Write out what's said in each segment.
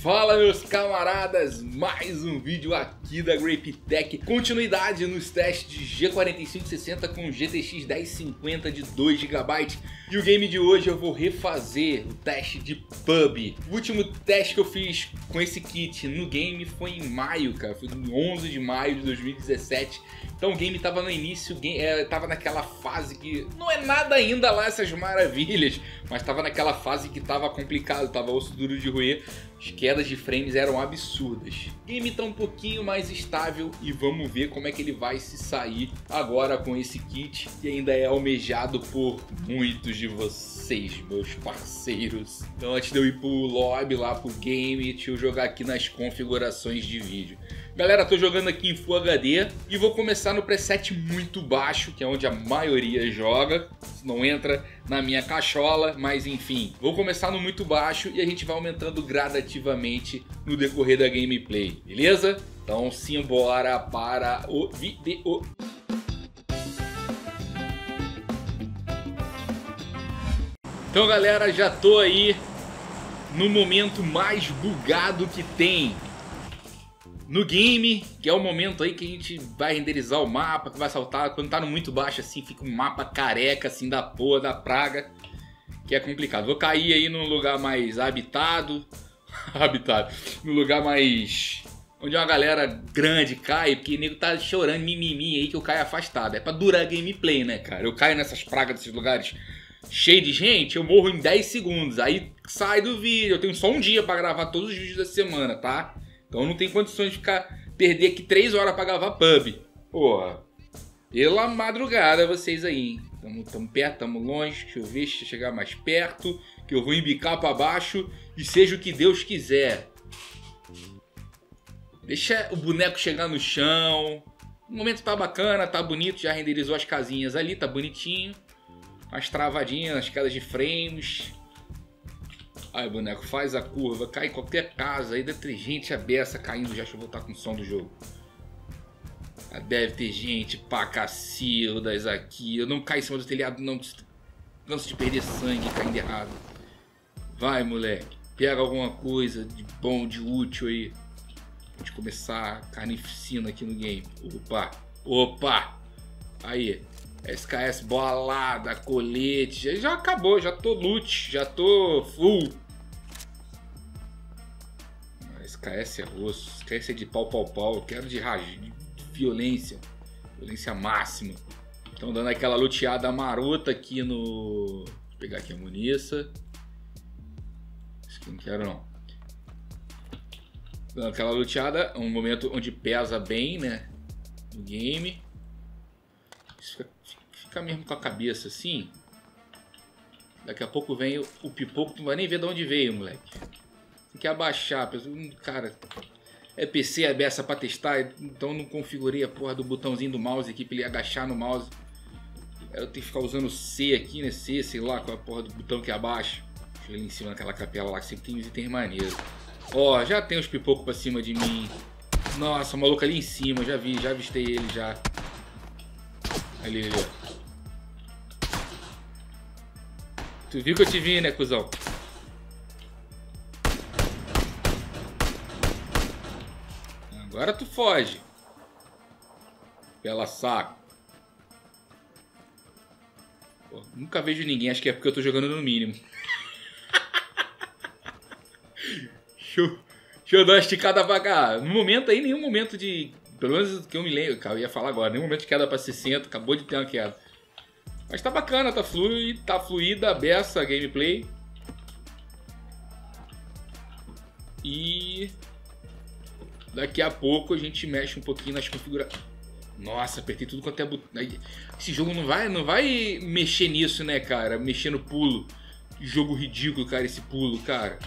Fala meus camaradas, mais um vídeo aqui da Grape Tech, continuidade nos testes de G4560 com GTX 1050 de 2GB. E o game de hoje eu vou refazer o teste de pub. O último teste que eu fiz com esse kit no game foi em maio, cara, foi no 11 de maio de 2017. Então o game tava no início, tava naquela fase que não é nada ainda lá essas maravilhas, mas tava naquela fase que tava complicado, tava osso duro de roer. As quedas de frames eram absurdas. O game tá um pouquinho mais estável e vamos ver como é que ele vai se sair agora com esse kit que ainda é almejado por muitos de vocês, meus parceiros. Então antes de eu ir pro lobby lá pro game, deixa eu jogar aqui nas configurações de vídeo. Galera, tô jogando aqui em Full HD e vou começar no preset muito baixo, que é onde a maioria joga. Isso não entra na minha cachola, mas enfim. Vou começar no muito baixo e a gente vai aumentando gradativamente no decorrer da gameplay, beleza? Então simbora para o vídeo. Então galera, já tô aí no momento mais bugado que tem no game, que é o momento aí que a gente vai renderizar o mapa, que vai saltar. Quando tá no muito baixo assim, fica um mapa careca assim da porra, da praga, que é complicado. Vou cair aí num lugar mais habitado, num lugar mais, onde uma galera grande cai, porque o nego tá chorando, mimimi aí que eu caio afastado. É pra durar a gameplay, né cara? Eu caio nessas pragas desses lugares cheio de gente, eu morro em 10 segundos, aí sai do vídeo. Eu tenho só um dia pra gravar todos os vídeos da semana, tá? Então não tem condições de perder aqui 3 horas pra gravar pub. Porra. Pela madrugada vocês aí, hein? Tamo perto, tamo longe. Deixa eu ver, deixa eu chegar mais perto, que eu vou embicar pra baixo e seja o que Deus quiser. Deixa o boneco chegar no chão. O momento tá bacana, tá bonito. Já renderizou as casinhas ali, tá bonitinho. As travadinhas, as quedas de frames. Aí, boneco, faz a curva, cai em qualquer casa, ainda tem gente aberta caindo já. Deixa eu voltar com o som do jogo. Deve ter gente pra cacildas aqui. Eu não caio em cima do telhado, não. Canso de perder sangue caindo errado. Vai, moleque. Pega alguma coisa de bom, de útil aí. Vamos começar a carnificina aqui no game. Opa, opa. Aí. SKS bolada, colete, já acabou, já tô loot, já tô full. SKS é osso, SKS é de pau, eu quero de violência, violência máxima. Então dando aquela luteada marota aqui no... Vou pegar aqui a muniça. Isso que não quero não. Dando aquela luteada, um momento onde pesa bem, né, no game. Isso fica mesmo com a cabeça assim. Daqui a pouco vem o pipoco, tu não vai nem ver de onde veio, moleque. Tem que abaixar, cara. É PC, é beça pra testar, então não configurei a porra do botãozinho do mouse aqui pra ele agachar no mouse. Eu tenho que ficar usando C aqui, né? C, sei lá, com a porra do botão que abaixa. Deixa eu ir em cima naquela capela lá que sempre tem uns itens maneiros. Ó, já tem uns pipocos pra cima de mim. Nossa, o maluco ali em cima, já vi, já avistei ele já. Ali, ali, tu viu que eu te vi, né, cuzão? Agora tu foge. Pela saco. Pô, nunca vejo ninguém, acho que é porque eu tô jogando no mínimo. Deixa eu dar uma esticada pra cá. No momento aí, nenhum momento de... Pelo menos que eu me lembro, cara, eu ia falar agora, nenhum momento de queda pra 60, acabou de ter uma queda. Mas tá bacana, tá fluida, beça a gameplay. E daqui a pouco a gente mexe um pouquinho nas configurações. Nossa, apertei tudo quanto é botão. Esse jogo não vai mexer nisso, né, cara? Mexer no pulo. Que jogo ridículo, cara, esse pulo, cara.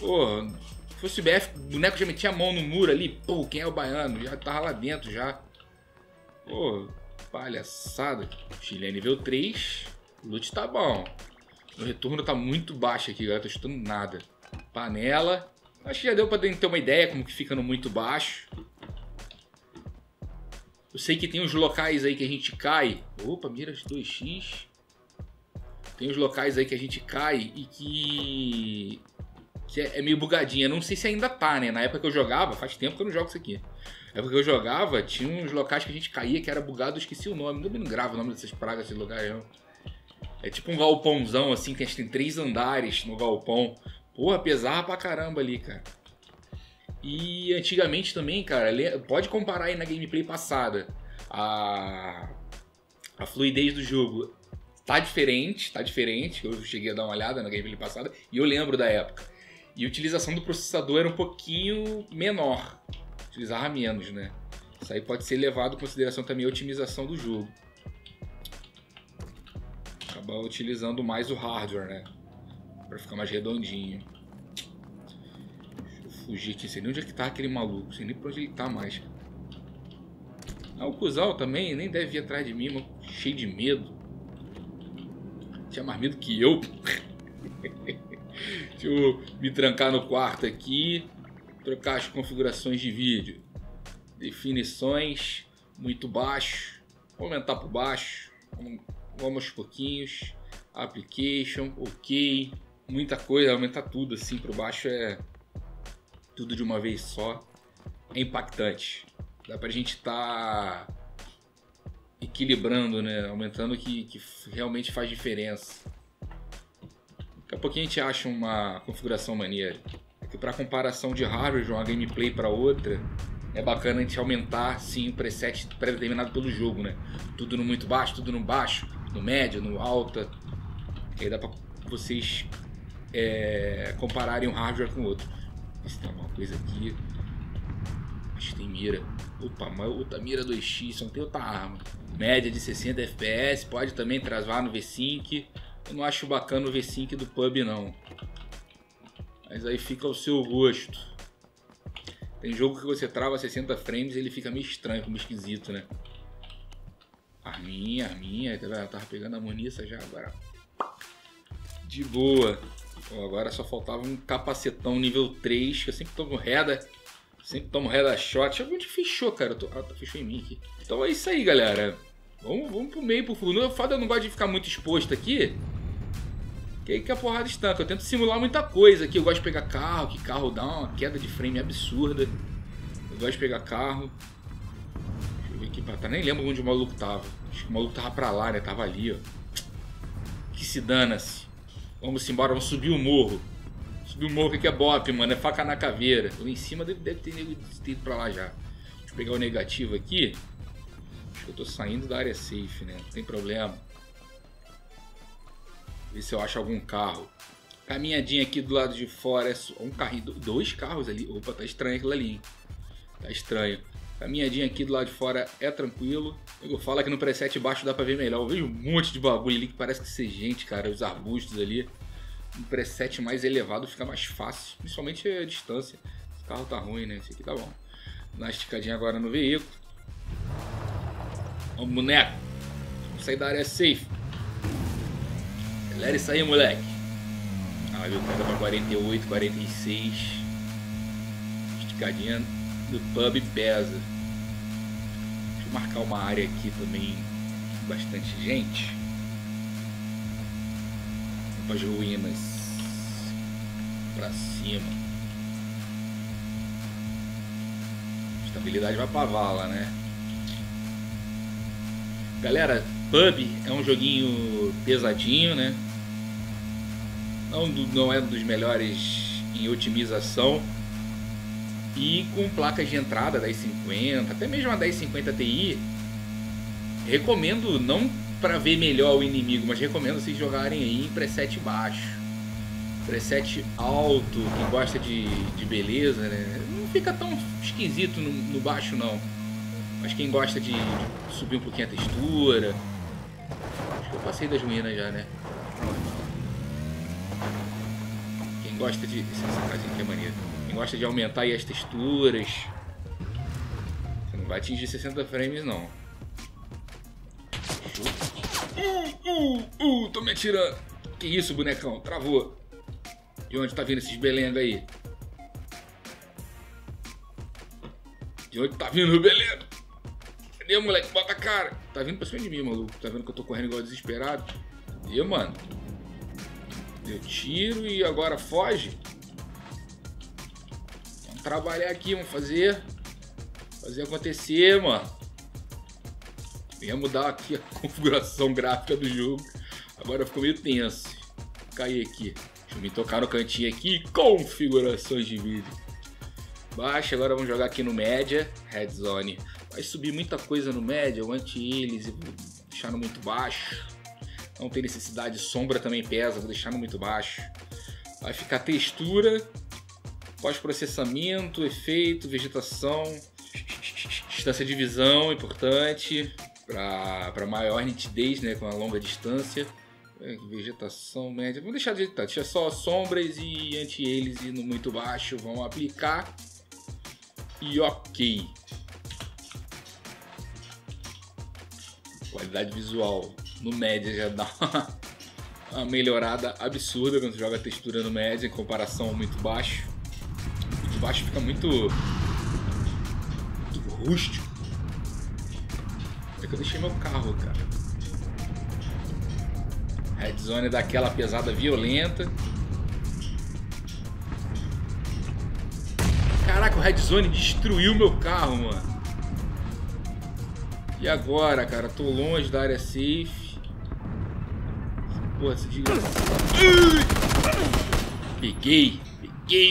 Porra. Se fosse BF, o boneco já metia a mão no muro ali. Pô, quem é o baiano? Já tava lá dentro já. Pô, palhaçada. Chile é nível 3. O loot tá bom. Meu retorno tá muito baixo aqui, galera. Tô chutando nada. Panela. Acho que já deu pra ter uma ideia como que fica no muito baixo. Eu sei que tem uns locais aí que a gente cai. Opa, miras 2x. Tem uns locais aí que a gente cai e que... que é meio bugadinha. Não sei se ainda tá, né? Na época que eu jogava, faz tempo que eu não jogo isso aqui. Na época que eu jogava, tinha uns locais que a gente caía que era bugado, eu esqueci o nome. Eu não gravo o nome dessas pragas, desse lugar, não. É tipo um galpãozão, assim, que a gente tem 3 andares no galpão. Porra, pesava pra caramba ali, cara. E antigamente também, cara, pode comparar aí na gameplay passada. A fluidez do jogo tá diferente, eu cheguei a dar uma olhada na gameplay passada e eu lembro da época. E a utilização do processador era um pouquinho menor, utilizava menos, né? Isso aí pode ser levado em consideração também a otimização do jogo. Acabar utilizando mais o hardware, né? Pra ficar mais redondinho. Deixa eu fugir aqui, sei nem onde é que tá aquele maluco, sei nem pra onde ele tá mais. Ah, o Cusal também nem deve vir atrás de mim, mano. Cheio de medo. Tinha mais medo que eu. Deixa eu me trancar no quarto aqui. Trocar as configurações de vídeo. Definições. Muito baixo. Aumentar por baixo. Vamos aos pouquinhos. Application. Ok. Muita coisa. Aumentar tudo assim por baixo é... Tudo de uma vez só. É impactante. Dá pra gente estar equilibrando, né? Aumentando o que realmente faz diferença. Daqui a pouquinho a gente acha uma configuração maneira. Porque para comparação de hardware de uma gameplay para outra, é bacana a gente aumentar sim o preset pré-determinado pelo jogo, né? Tudo no muito baixo, tudo no baixo, no médio, no alta. E aí dá pra vocês compararem um hardware com o outro. Isso tá uma coisa aqui. Acho que tem mira. Opa, mas outra mira 2x, só não tem outra arma. Média de 60 FPS, pode também travar no V-Sync. Eu não acho bacana o V-Sync do PUBG não. Mas aí fica ao seu gosto. Tem jogo que você trava 60 frames e ele fica meio estranho, meio esquisito, né? Arminha, eu tava pegando a munição já agora. De boa. Pô, agora só faltava um capacetão nível 3, que eu sempre tô com reda. Sempre tomo headshot. Onde fechou, cara? Fechou em mim aqui. Então é isso aí, galera. Vamos pro meio, pro fundo. O foda, eu não gosto de ficar muito exposto aqui. Que aí que a porrada estanca. Eu tento simular muita coisa aqui. Eu gosto de pegar carro, que carro dá uma queda de frame absurda. Eu gosto de pegar carro. Deixa eu ver aqui pra trás. Nem lembro onde o maluco tava. Acho que o maluco tava pra lá, né? Tava ali, ó. Que se dana-se. Vamos embora, vamos subir o morro. Do morro que é bop, mano, é faca na caveira. Lá em cima deve ter nego de ido pra lá já. Deixa eu pegar o negativo aqui. Acho que eu tô saindo da área safe, né? Não tem problema. Ver se eu acho algum carro. Caminhadinha aqui do lado de fora. É só um carrinho, 2 carros ali. Opa, tá estranho aquilo ali, hein? Tá estranho. Caminhadinha aqui do lado de fora é tranquilo. Eu falo que no preset baixo dá pra ver melhor. Eu vejo um monte de bagulho ali que parece que ser gente, cara. Os arbustos ali. Um preset mais elevado fica mais fácil, principalmente a distância. Esse carro tá ruim, né? Esse aqui tá bom. Dá uma esticadinha agora no veículo. Vamos, boneco. Vamos sair da área safe. Acelera isso aí, moleque. Ah, viu? Pega pra 48, 46. Esticadinha do pub pesa. Deixa eu marcar uma área aqui também. Bastante gente. As ruínas pra cima. Estabilidade vai pra vala, né? Galera, PUBG é um joguinho pesadinho, né? Não é um dos melhores em otimização. E com placas de entrada 1050, até mesmo a 1050 Ti, recomendo não para ver melhor o inimigo, mas recomendo vocês jogarem aí em preset baixo. Preset alto, quem gosta de beleza, né? Não fica tão esquisito no baixo não. Mas quem gosta de subir um pouquinho a textura. Acho que eu passei das ruínas já, né? Quem gosta de... Essa casinha aqui é maneira. Quem gosta de aumentar aí as texturas. Você não vai atingir 60 frames não. Tô me atirando. Que isso, bonecão? Travou. De onde tá vindo esses belenga aí? De onde tá vindo o belenga? Cadê, moleque? Bota a cara. Tá vindo pra cima de mim, maluco. Tá vendo que eu tô correndo igual desesperado? Cadê, mano? Deu tiro e agora foge? Vamos trabalhar aqui, vamos fazer acontecer, mano. Ia mudar aqui a configuração gráfica do jogo. Agora ficou meio tenso. Caí aqui. Deixa eu me tocar no cantinho aqui. Configurações de vídeo. Baixa, agora vamos jogar aqui no média. Red Zone. Vai subir muita coisa no média. O anti-hélice vou deixar no muito baixo. Não tem necessidade. Sombra também pesa. Vou deixar no muito baixo. Vai ficar textura. Pós-processamento. Efeito. Vegetação. Distância de visão, importante para maior nitidez, né, com a longa distância. Vegetação média, vou deixar de tá, deixa só sombras e anti-hélice no muito baixo, vamos aplicar e ok. Qualidade visual no média já dá uma melhorada absurda quando você joga a textura no média em comparação ao muito baixo. O muito baixo fica muito rústico. É que eu deixei meu carro, cara. Red Zone daquela pesada violenta. Caraca, o Red Zone destruiu meu carro, mano. E agora, cara? Tô longe da área safe. Porra, se diga. Peguei,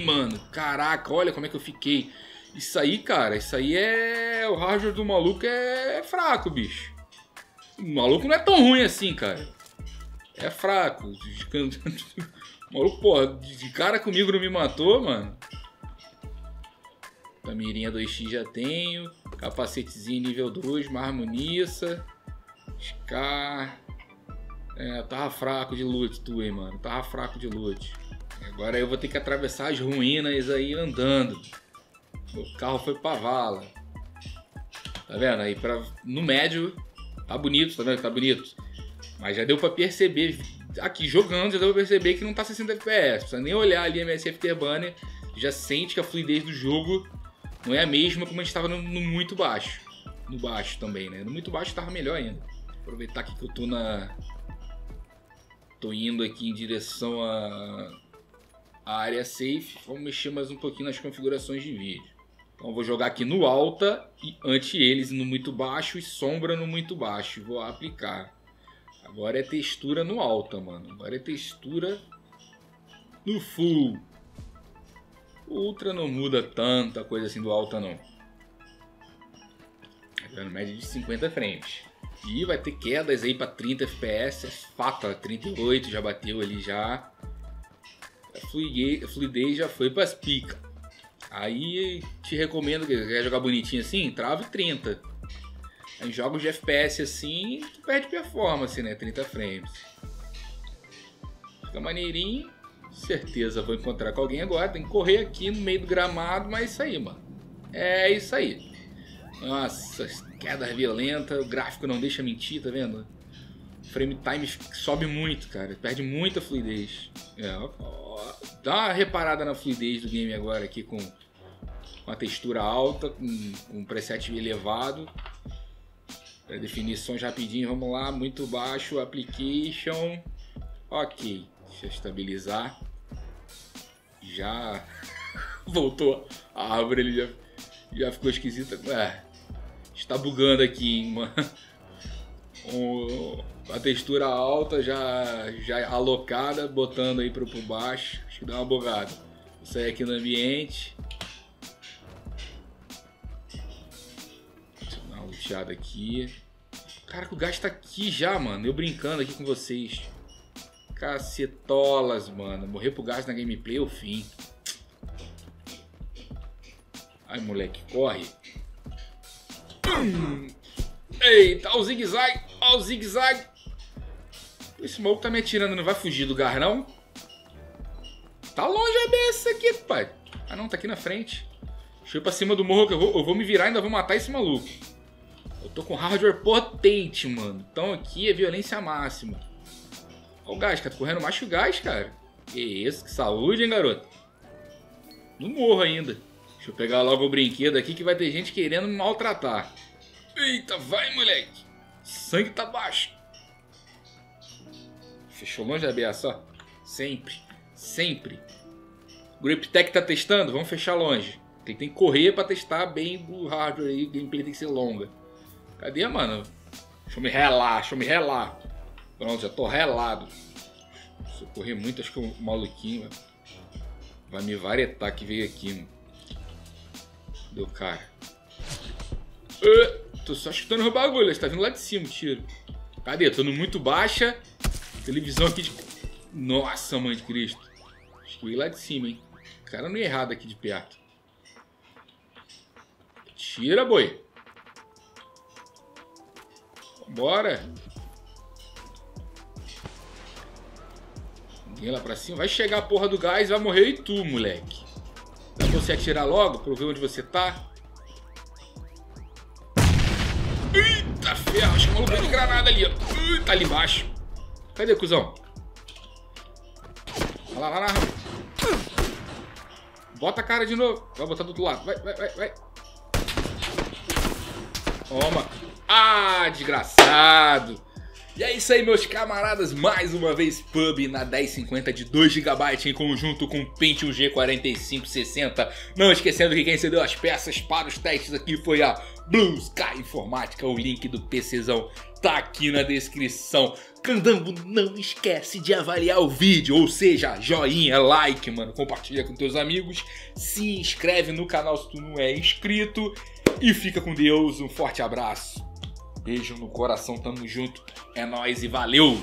mano. Caraca, olha como é que eu fiquei. Isso aí, cara, isso aí é... O hardware do maluco é fraco, bicho. O maluco não é tão ruim assim, cara. É fraco. O maluco, porra, de cara comigo não me matou, mano. A mirinha 2x já tenho. Capacetezinho nível 2, mais muniça. Scar. É, eu tava fraco de loot, tu, hein, mano. Tava fraco de loot. Agora eu vou ter que atravessar as ruínas aí andando. O carro foi pra vala. Tá vendo? Aí pra... no médio, tá bonito, tá vendo? Tá bonito. Mas já deu pra perceber, aqui jogando, já deu pra perceber que não tá 60 FPS. Precisa nem olhar ali a MS After Banner, já sente que a fluidez do jogo não é a mesma como a gente tava no muito baixo. No baixo também, né? No muito baixo tava melhor ainda. Aproveitar aqui que eu tô na... Tô indo aqui em direção à área safe. Vamos mexer mais um pouquinho nas configurações de vídeo. Então vou jogar aqui no alta e anti-hélice no muito baixo e sombra no muito baixo. Vou aplicar. Agora é textura no alta, mano. Agora é textura no full. Ultra não muda tanta coisa assim do alta, não. Agora, média de 50 frames. E vai ter quedas aí para 30 FPS. É fato, 38 já bateu ali já. A fluidez já foi para as picas. Aí te recomendo que quer jogar bonitinho assim, trava 30. Em jogos de FPS assim, tu perde performance, né? 30 frames. Fica maneirinho. Certeza vou encontrar com alguém agora. Tem que correr aqui no meio do gramado, mas é isso aí, mano. É isso aí. Nossa, queda violenta. O gráfico não deixa mentir, tá vendo? O frame time sobe muito, cara. Perde muita fluidez. É, ó, dá uma reparada na fluidez do game agora aqui com uma textura alta, com um preset elevado. Definições rapidinho, vamos lá, muito baixo, application, ok, deixa eu estabilizar, já voltou, a árvore ele já ficou esquisita, está bugando aqui, hein, mano. A textura alta já alocada, botando aí pro baixo, acho que dá uma bugada, vou sair aqui no ambiente. Aqui, cara, que o gasto tá aqui já, mano. Eu brincando aqui com vocês, cacetolas, mano. Morrer pro gasto na gameplay é o fim. Ai, moleque, corre. Eita, olha o zigue-zague, olha o zigue-zague. Esse maluco tá me atirando, não vai fugir do gar, não? Tá longe a beça aqui, pai. Ah, não, tá aqui na frente. Deixa eu ir pra cima do morro que eu vou me virar e ainda vou matar esse maluco. Eu tô com hardware potente, mano. Então aqui é violência máxima. Olha o gás, cara. Tô correndo mais que o gás, cara. Que isso, que saúde, hein, garoto? Não morro ainda. Deixa eu pegar logo o brinquedo aqui que vai ter gente querendo me maltratar. Eita, vai, moleque. Sangue tá baixo. Fechou longe da BA só. Sempre. Grape Tech tá testando? Vamos fechar longe. Tem que correr para testar bem o hardware aí, gameplay tem que ser longa. Cadê, mano? Deixa eu me relar, Pronto, já tô relado. Se eu correr muito, acho que o maluquinho vai me varetar que veio aqui, mano. Cadê o cara? Tô só chutando o bagulho, ele tá vindo lá de cima, tiro. Cadê? Tô no muito baixa. Televisão aqui de... Nossa, mãe de Cristo. Acho que eu ia lá de cima, hein. O cara não ia errado aqui de perto. Tira, boi. Bora. Ninguém lá pra cima. Vai chegar a porra do gás, vai morrer e tu, moleque. Dá pra você atirar logo pra eu ver onde você tá? Eita ferro, acho que o maluco de granada ali, ó. Tá ali embaixo. Cadê, cuzão? Olha lá, lá. Bota a cara de novo. Vai botar do outro lado. Vai. Toma. Ah, desgraçado. E é isso aí, meus camaradas. Mais uma vez, PUBG na 1050 de 2 GB em conjunto com o Pentium G4560. Não esquecendo que quem cedeu as peças para os testes aqui foi a Blue Sky Informática. O link do PCzão tá aqui na descrição. Candango, não esquece de avaliar o vídeo, ou seja, joinha, like, mano. Compartilha com teus amigos. Se inscreve no canal se tu não é inscrito. E fica com Deus, um forte abraço. Beijo no coração, tamo junto. É nóis e valeu!